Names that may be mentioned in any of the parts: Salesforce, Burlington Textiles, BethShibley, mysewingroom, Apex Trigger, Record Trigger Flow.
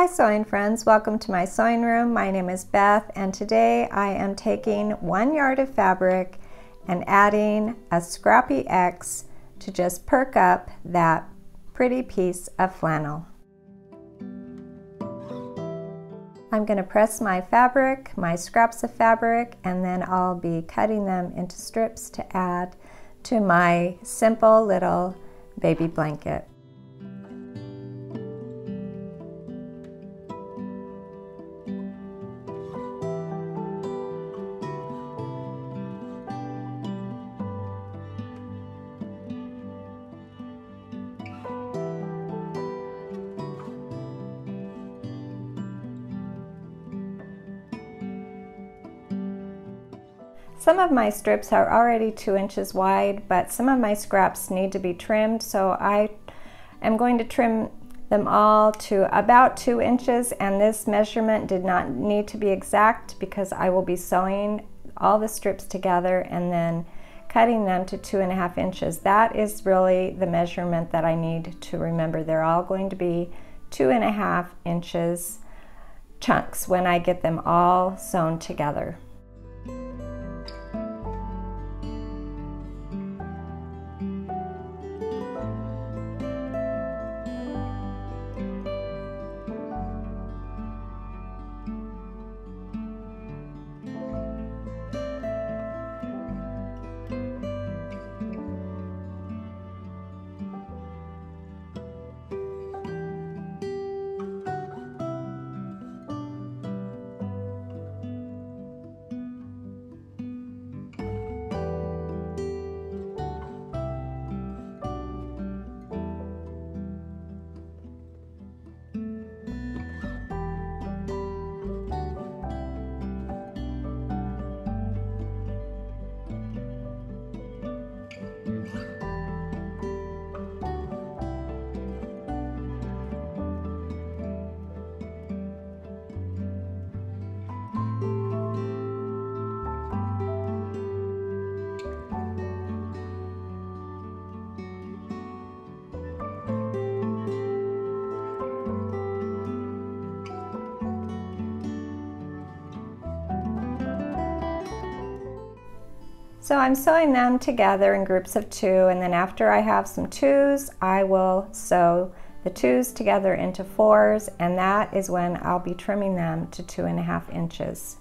Hi sewing friends, welcome to my sewing room. My name is Beth and today I am taking 1 yard of fabric and adding a scrappy X to just perk up that pretty piece of flannel. I'm going to press my fabric, my scraps of fabric, and then I'll be cutting them into strips to add to my simple little baby blanket. Some of my strips are already 2 inches wide, but some of my scraps need to be trimmed, so I am going to trim them all to about 2 inches, and this measurement did not need to be exact because I will be sewing all the strips together and then cutting them to 2.5 inches. That is really the measurement that I need to remember. They're all going to be 2.5 inches chunks when I get them all sewn together. So I'm sewing them together in groups of two, and then after I have some twos, I will sew the twos together into fours, and that is when I'll be trimming them to 2.5 inches.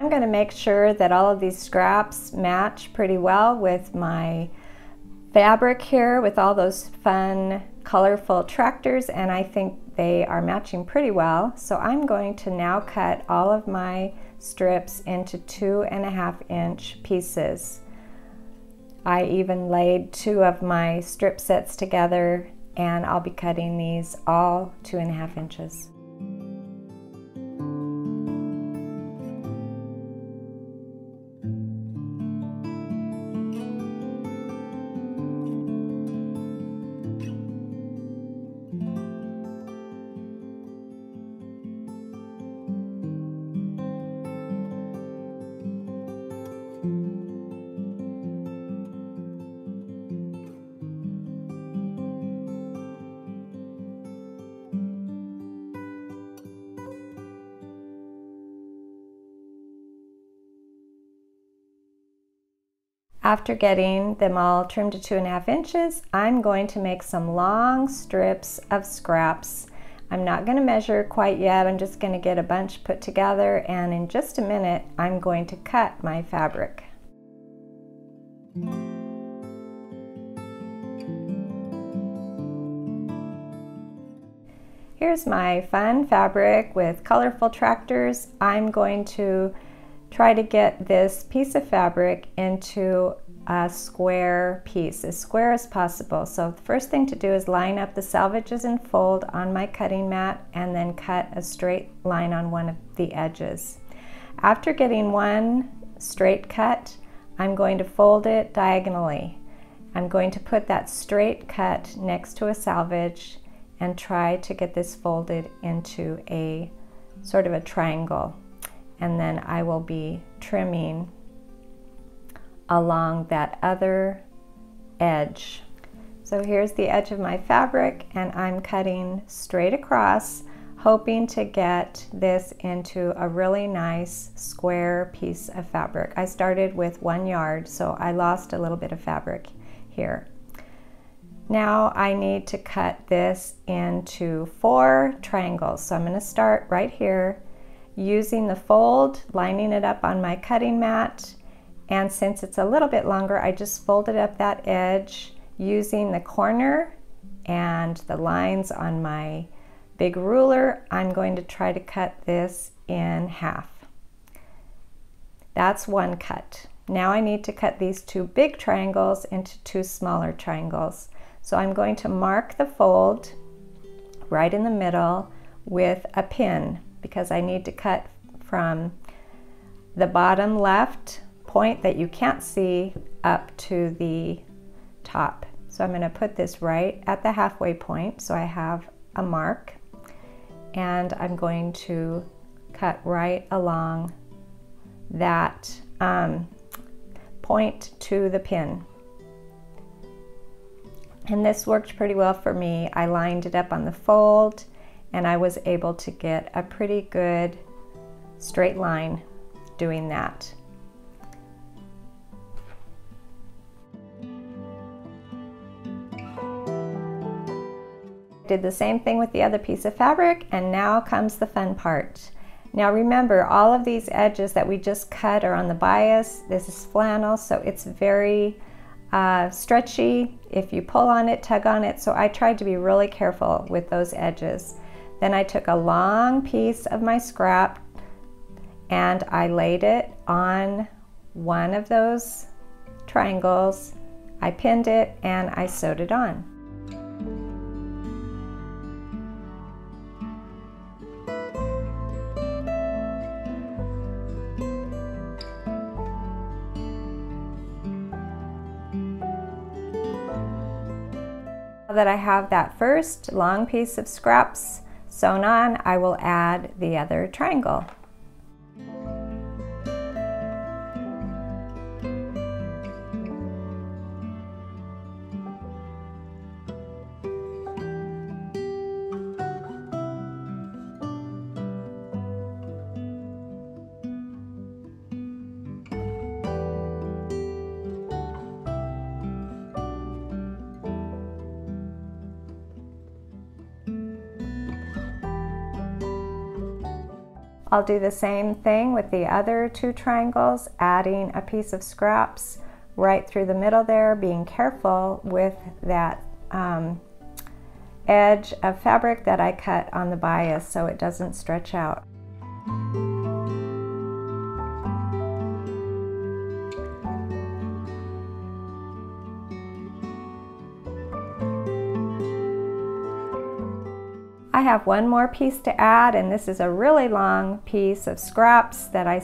I'm going to make sure that all of these scraps match pretty well with my fabric here with all those fun colorful tractors, and I think they are matching pretty well. So I'm going to now cut all of my strips into 2.5 inch pieces. I even laid two of my strip sets together, and I'll be cutting these all 2.5 inches. After getting them all trimmed to 2.5 inches, I'm going to make some long strips of scraps. I'm not going to measure quite yet. I'm just going to get a bunch put together, and in just a minute I'm going to cut my fabric. Here's my fun fabric with colorful tractors. I'm going to try to get this piece of fabric into a square piece, as square as possible. So the first thing to do is line up the salvages and fold on my cutting mat, and then cut a straight line on one of the edges. After getting one straight cut, I'm going to fold it diagonally. I'm going to put that straight cut next to a salvage and try to get this folded into a sort of a triangle. And then I will be trimming along that other edge. So here's the edge of my fabric, and I'm cutting straight across, hoping to get this into a really nice square piece of fabric. I started with 1 yard, so I lost a little bit of fabric here. Now I need to cut this into 4 triangles. So I'm going to start right here using the fold, lining it up on my cutting mat, and since it's a little bit longer, I just folded up that edge using the corner and the lines on my big ruler. I'm going to try to cut this in half. That's one cut. Now I need to cut these 2 big triangles into 2 smaller triangles. So I'm going to mark the fold right in the middle with a pin, because I need to cut from the bottom left point that you can't see up to the top. So I'm going to put this right at the halfway point, so I have a mark, and I'm going to cut right along that point to the pin. And this worked pretty well for me. I lined it up on the fold, and I was able to get a pretty good straight line doing that. Did the same thing with the other piece of fabric, and now comes the fun part. Now remember, all of these edges that we just cut are on the bias. This is flannel, so it's very stretchy. If you pull on it, tug on it, so I tried to be really careful with those edges. Then I took a long piece of my scrap and I laid it on one of those triangles. I pinned it and I sewed it on. That I have that first long piece of scraps sewn on, I will add the other triangle. I'll do the same thing with the other 2 triangles, adding a piece of scraps right through the middle there, being careful with that edge of fabric that I cut on the bias so it doesn't stretch out. I have one more piece to add, and this is a really long piece of scraps that I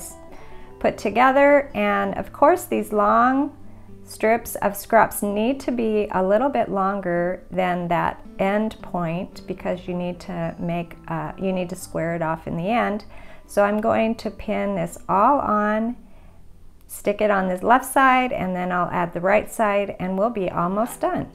put together, and of course these long strips of scraps need to be a little bit longer than that end point, because you need to make you need to square it off in the end. So I'm going to pin this all on, stick it on this left side, and then I'll add the right side, and we'll be almost done.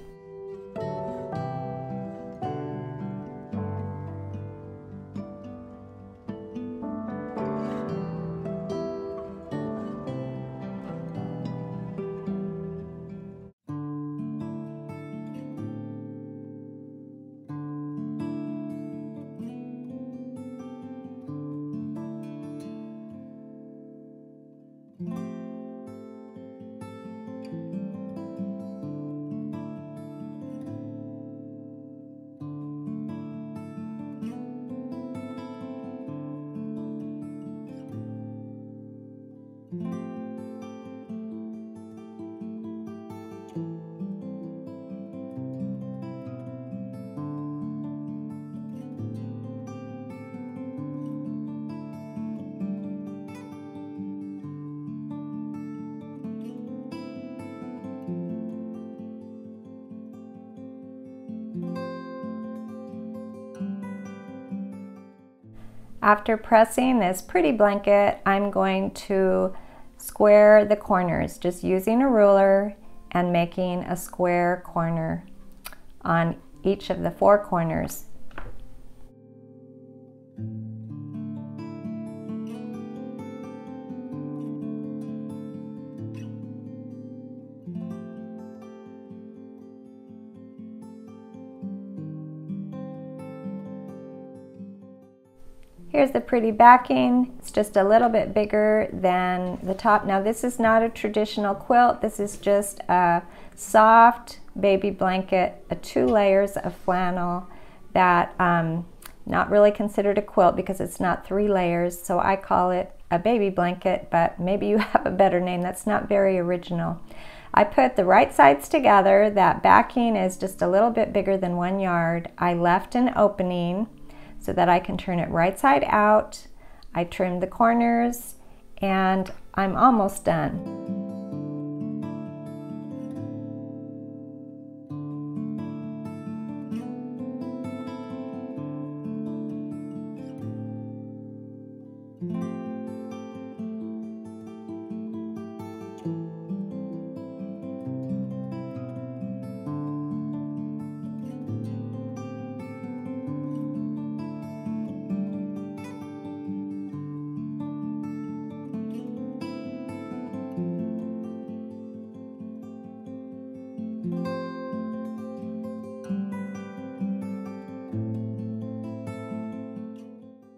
After pressing this pretty blanket, I'm going to square the corners, just using a ruler and making a square corner on each of the four corners. Here's the pretty backing. It's just a little bit bigger than the top. Now this is not a traditional quilt. This is just a soft baby blanket, two layers of flannel that not really considered a quilt because it's not three layers. So I call it a baby blanket, but maybe you have a better name. That's not very original. I put the right sides together. That backing is just a little bit bigger than 1 yard. I left an opening so that I can turn it right side out. I trimmed the corners and I'm almost done.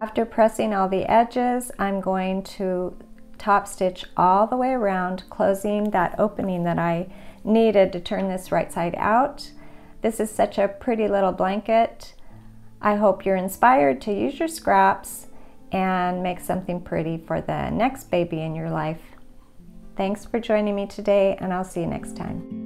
After pressing all the edges, I'm going to top stitch all the way around, closing that opening that I needed to turn this right side out. This is such a pretty little blanket. I hope you're inspired to use your scraps and make something pretty for the next baby in your life. Thanks for joining me today, and I'll see you next time.